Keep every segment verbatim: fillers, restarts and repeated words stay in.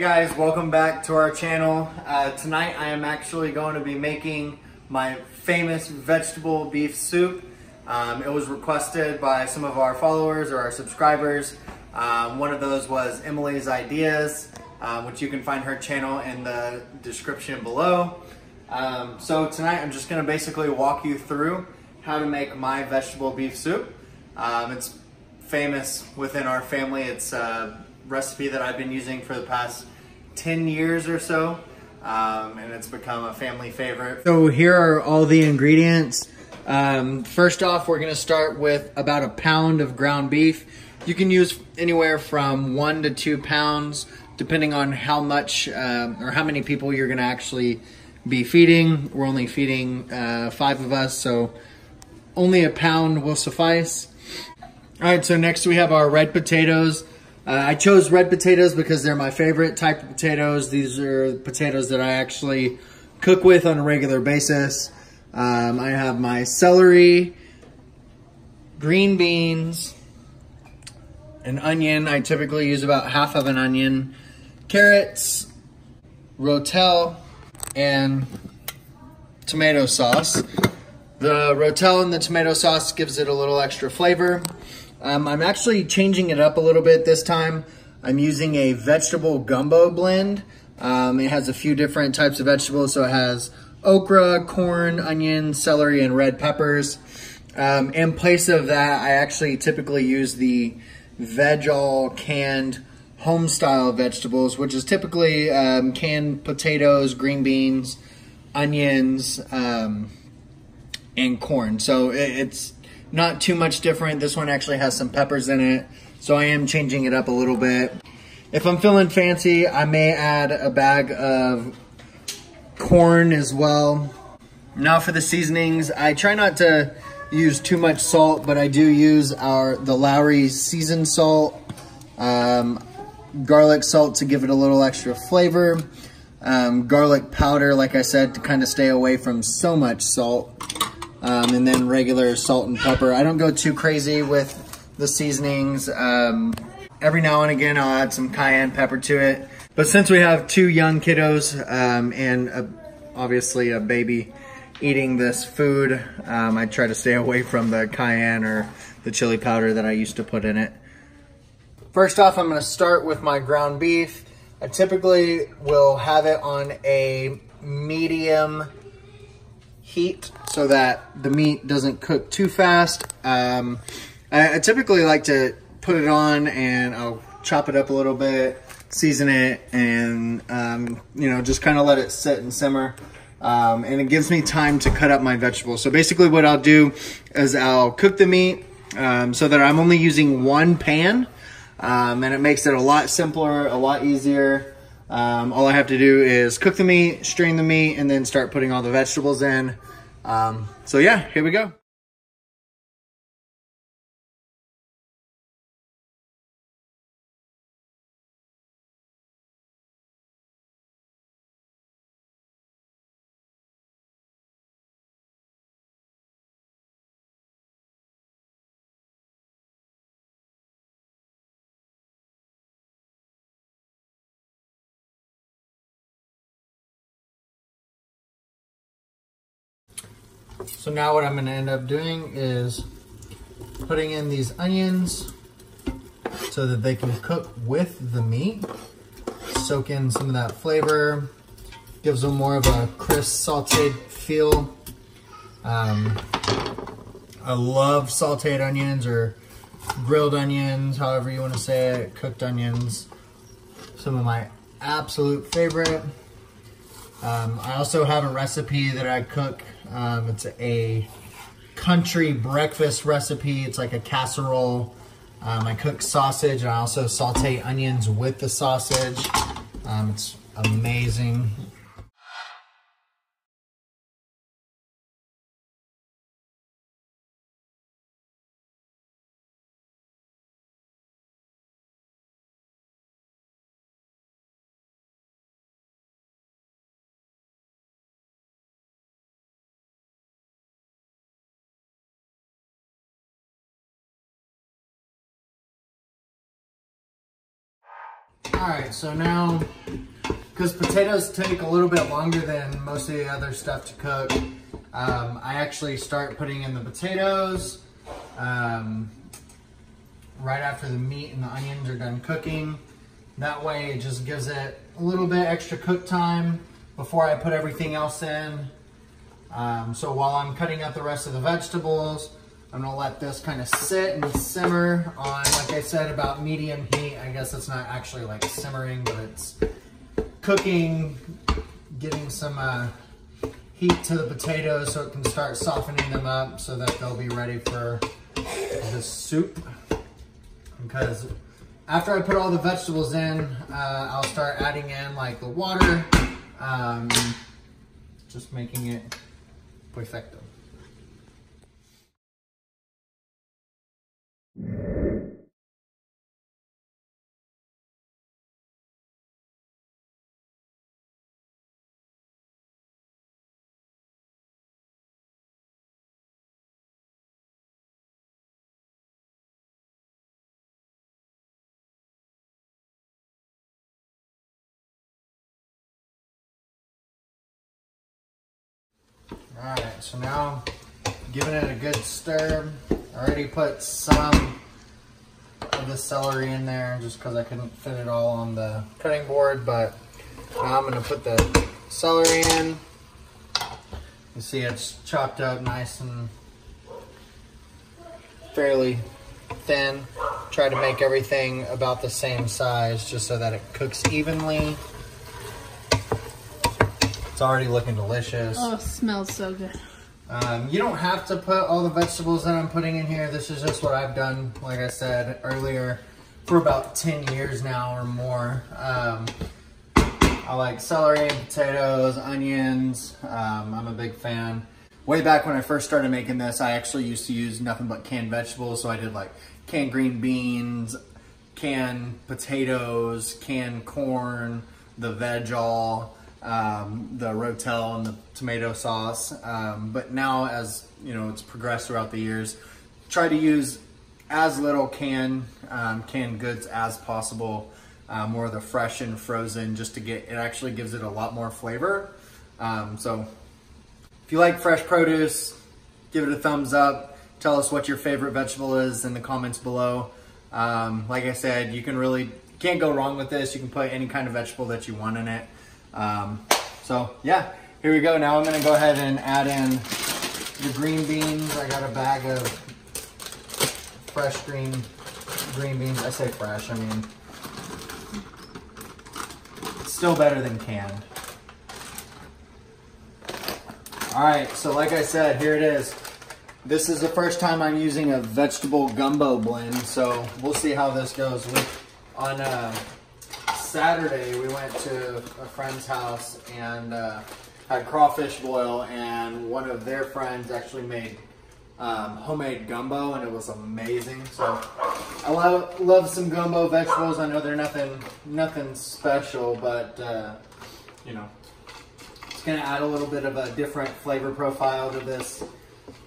Hey guys, welcome back to our channel. Uh, tonight I am actually going to be making my famous vegetable beef soup. Um, it was requested by some of our followers or our subscribers. Um, one of those was Emily's Ideas, um, which you can find her channel in the description below. Um, so tonight I'm just going to basically walk you through how to make my vegetable beef soup. Um, it's famous within our family. It's uh, recipe that I've been using for the past ten years or so, um, and it's become a family favorite. So here are all the ingredients. Um, first off, we're gonna start with about a pound of ground beef. You can use anywhere from one to two pounds, depending on how much uh, or how many people you're gonna actually be feeding. We're only feeding uh, five of us, so only a pound will suffice. All right, so next we have our red potatoes. Uh, I chose red potatoes because they're my favorite type of potatoes. These are potatoes that I actually cook with on a regular basis. Um, I have my celery, green beans, an onion. I typically use about half of an onion, carrots, Rotel, and tomato sauce. The Rotel and the tomato sauce gives it a little extra flavor. Um, I'm actually changing it up a little bit this time. I'm using a vegetable gumbo blend. Um, it has a few different types of vegetables. So it has okra, corn, onion, celery, and red peppers. Um, in place of that, I actually typically use the Veg-All canned home style vegetables, which is typically um, canned potatoes, green beans, onions, um, and corn. So it, it's not too much different. This one actually has some peppers in it, so I am changing it up a little bit. If I'm feeling fancy, I may add a bag of corn as well. Now for the seasonings, I try not to use too much salt, but I do use our the Lowry's seasoned salt, um, garlic salt to give it a little extra flavor, um, garlic powder, like I said, to kind of stay away from so much salt. Um, and then regular salt and pepper. I don't go too crazy with the seasonings. Um, every now and again, I'll add some cayenne pepper to it. But since we have two young kiddos um, and a, obviously a baby eating this food, um, I try to stay away from the cayenne or the chili powder that I used to put in it. First off, I'm gonna start with my ground beef. I typically will have it on a medium heat so that the meat doesn't cook too fast. Um, I, I typically like to put it on and I'll chop it up a little bit, season it, and um, you know, just kind of let it sit and simmer. Um, and it gives me time to cut up my vegetables. So basically what I'll do is I'll cook the meat um, so that I'm only using one pan, um, and it makes it a lot simpler, a lot easier. Um, all I have to do is cook the meat, strain the meat, and then start putting all the vegetables in. Um, so yeah, here we go. So now what I'm going to end up doing is putting in these onions so that they can cook with the meat, soak in some of that flavor, gives them more of a crisp sauteed feel. Um, I love sauteed onions or grilled onions, however you want to say it, cooked onions, some of my absolute favorite. Um, I also have a recipe that I cook. Um, it's a country breakfast recipe. It's like a casserole. Um, I cook sausage and I also saute onions with the sausage. Um, it's amazing. Alright, so now, because potatoes take a little bit longer than most of the other stuff to cook, um, I actually start putting in the potatoes um, right after the meat and the onions are done cooking. That way it just gives it a little bit extra cook time before I put everything else in. Um, so while I'm cutting out the rest of the vegetables, I'm gonna let this kind of sit and simmer on, like I said, about medium heat. I guess it's not actually like simmering, but it's cooking, getting some uh, heat to the potatoes so it can start softening them up so that they'll be ready for the soup. Because after I put all the vegetables in, uh, I'll start adding in like the water, um, just making it perfecto. All right, so now giving it a good stir. I already put some of the celery in there just because I couldn't fit it all on the cutting board, but now I'm gonna put the celery in. You see it's chopped up nice and fairly thin. Try to make everything about the same size just so that it cooks evenly. It's already looking delicious. Oh, it smells so good. Um, you don't have to put all the vegetables that I'm putting in here. This is just what I've done, like I said earlier, for about ten years now or more. Um, I like celery, potatoes, onions. Um, I'm a big fan. Way back when I first started making this, I actually used to use nothing but canned vegetables. So I did like canned green beans, canned potatoes, canned corn, the Veg-All, um the Rotel and the tomato sauce, um but now, as you know, it's progressed throughout the years, try to use as little canned um canned goods as possible, uh, more of the fresh and frozen, just to get it actually gives it a lot more flavor. Um so if you like fresh produce, give it a thumbs up. Tell us what your favorite vegetable is in the comments below. Um like I said, you can really can't go wrong with this. You can put any kind of vegetable that you want in it. Um, so yeah, here we go. Now I'm going to go ahead and add in the green beans. I got a bag of fresh green, green beans. I say fresh, I mean, it's still better than canned. All right. So like I said, here it is. This is the first time I'm using a vegetable gumbo blend. So we'll see how this goes. With, on, uh, Saturday, we went to a friend's house and uh, had crawfish boil, and one of their friends actually made um, homemade gumbo, and it was amazing. So I love love some gumbo vegetables. I know they're nothing nothing special, but uh, you know, it's gonna add a little bit of a different flavor profile to this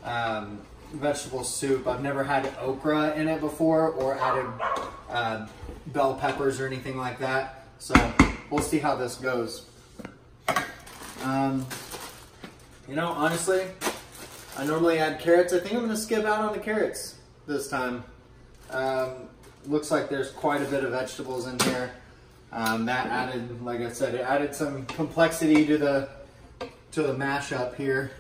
um, vegetable soup. I've never had okra in it before, or added uh, bell peppers or anything like that. So we'll see how this goes. Um, you know, honestly, I normally add carrots. I think I'm gonna skip out on the carrots this time. Um, looks like there's quite a bit of vegetables in here. Um, that added, like I said, it added some complexity to the to the mashup here.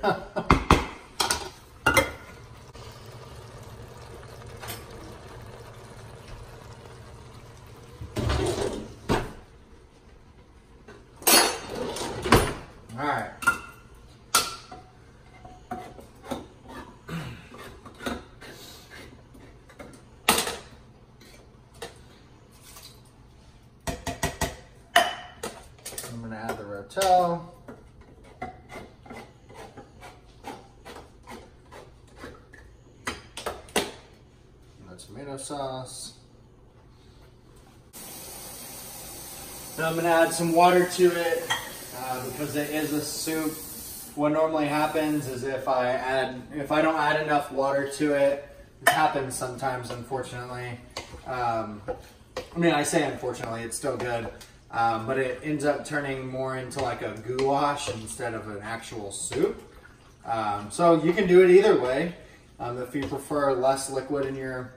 Rotel. The tomato sauce. Now I'm gonna add some water to it uh, because it is a soup. What normally happens is if I add, if I don't add enough water to it, it happens sometimes, unfortunately. Um, I mean, I say unfortunately, it's still good, um, but it ends up turning more into like a goulash instead of an actual soup. Um, so you can do it either way. Um, if you prefer less liquid in your,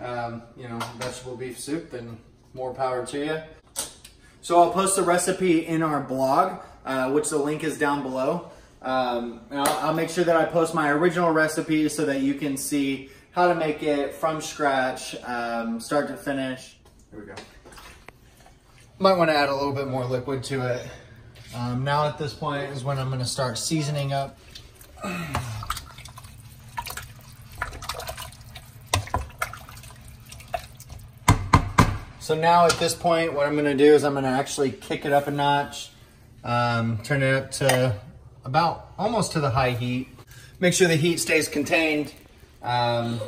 um, you know, vegetable beef soup, then more power to you. So I'll post the recipe in our blog, uh, which the link is down below. Um, and I'll, I'll make sure that I post my original recipe so that you can see how to make it from scratch, um, start to finish. Here we go. Might want to add a little bit more liquid to it. Um, now at this point is when I'm going to start seasoning up. So now at this point, what I'm going to do is I'm going to actually kick it up a notch, um, turn it up to about almost to the high heat. Make sure the heat stays contained. Um,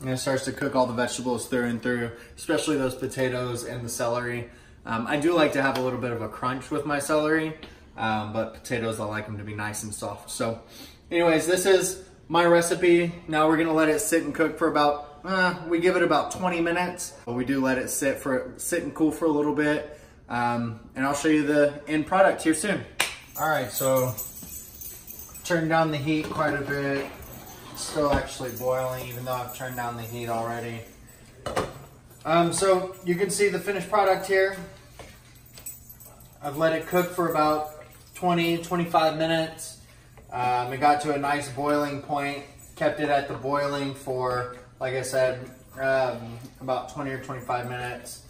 and it starts to cook all the vegetables through and through, especially those potatoes and the celery. Um, I do like to have a little bit of a crunch with my celery, um, but potatoes, I like them to be nice and soft. So anyways, this is my recipe. Now we're gonna let it sit and cook for about, uh, we give it about twenty minutes, but we do let it sit for sit and cool for a little bit. Um, and I'll show you the end product here soon. All right, so turn down the heat quite a bit. Still actually boiling, even though I've turned down the heat already. Um, so you can see the finished product here. I've let it cook for about twenty, twenty-five minutes. Um, it got to a nice boiling point, kept it at the boiling for, like I said, um, about twenty or twenty-five minutes.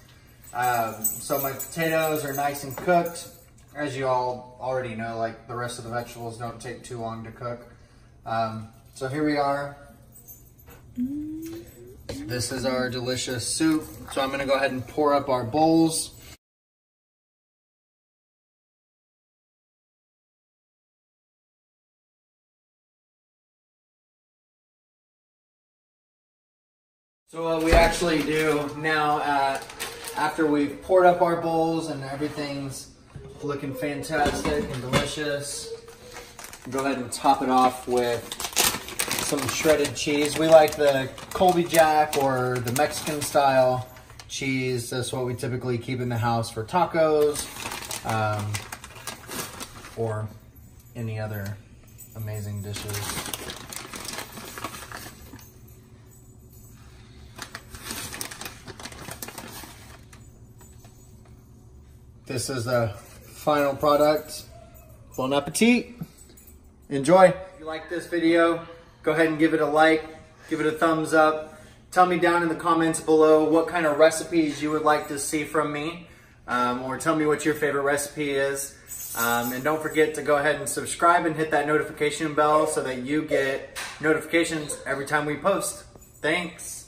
Um, so my potatoes are nice and cooked. As you all already know, like the rest of the vegetables don't take too long to cook. Um, So here we are. This is our delicious soup. So I'm gonna go ahead and pour up our bowls. So what we actually do now, uh, after we've poured up our bowls and everything's looking fantastic and delicious, go ahead and top it off with some shredded cheese. We like the Colby Jack or the Mexican style cheese. That's what we typically keep in the house for tacos, um, or any other amazing dishes. This is the final product. Bon appetit. Enjoy. If you like this video, go ahead and give it a like, give it a thumbs up. Tell me down in the comments below what kind of recipes you would like to see from me, um, or tell me what your favorite recipe is. Um, and don't forget to go ahead and subscribe and hit that notification bell so that you get notifications every time we post. Thanks.